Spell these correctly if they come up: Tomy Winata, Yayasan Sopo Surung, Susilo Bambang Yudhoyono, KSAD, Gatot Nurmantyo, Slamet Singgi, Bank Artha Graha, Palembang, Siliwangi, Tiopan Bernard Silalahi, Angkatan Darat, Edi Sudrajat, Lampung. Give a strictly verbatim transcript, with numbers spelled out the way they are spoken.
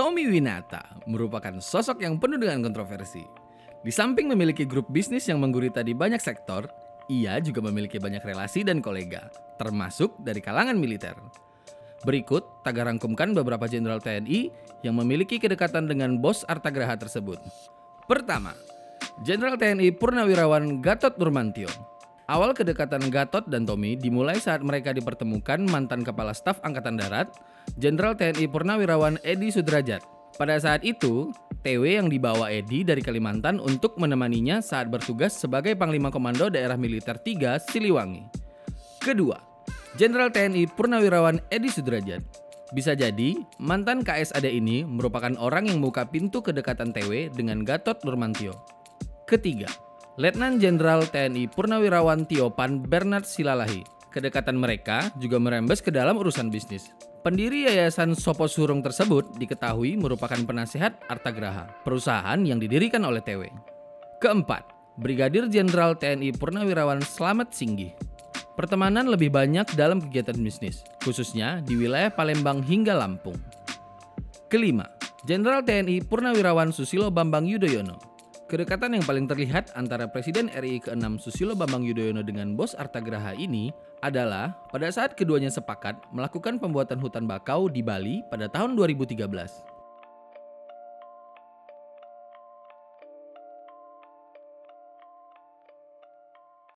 Tomy Winata merupakan sosok yang penuh dengan kontroversi. Di samping memiliki grup bisnis yang menggurita di banyak sektor, ia juga memiliki banyak relasi dan kolega, termasuk dari kalangan militer. Berikut tagar rangkumkan beberapa jenderal T N I yang memiliki kedekatan dengan bos Artha Graha tersebut. Pertama, Jenderal T N I Purnawirawan Gatot Nurmantyo. Awal kedekatan Gatot dan Tomy dimulai saat mereka dipertemukan mantan Kepala Staf Angkatan Darat, Jenderal T N I Purnawirawan Edi Sudrajat. Pada saat itu, T W yang dibawa Edi dari Kalimantan untuk menemaninya saat bertugas sebagai Panglima Komando Daerah Militer tiga Siliwangi. Kedua, Jenderal T N I Purnawirawan Edi Sudrajat. Bisa jadi, mantan K S A D ini merupakan orang yang membuka pintu kedekatan T W dengan Gatot Nurmantyo. Ketiga, Letnan Jenderal T N I Purnawirawan Tiopan Bernard Silalahi. Kedekatan mereka juga merembes ke dalam urusan bisnis. Pendiri Yayasan Sopo Surung tersebut diketahui merupakan penasehat Artha Graha, perusahaan yang didirikan oleh T W. Keempat, Brigadir Jenderal T N I Purnawirawan Slamet Singgi. Pertemanan lebih banyak dalam kegiatan bisnis, khususnya di wilayah Palembang hingga Lampung. Kelima, Jenderal T N I Purnawirawan Susilo Bambang Yudhoyono. Kedekatan yang paling terlihat antara Presiden R I keenam Susilo Bambang Yudhoyono dengan bos Artha Graha ini adalah pada saat keduanya sepakat melakukan pembuatan hutan bakau di Bali pada tahun dua ribu tiga belas.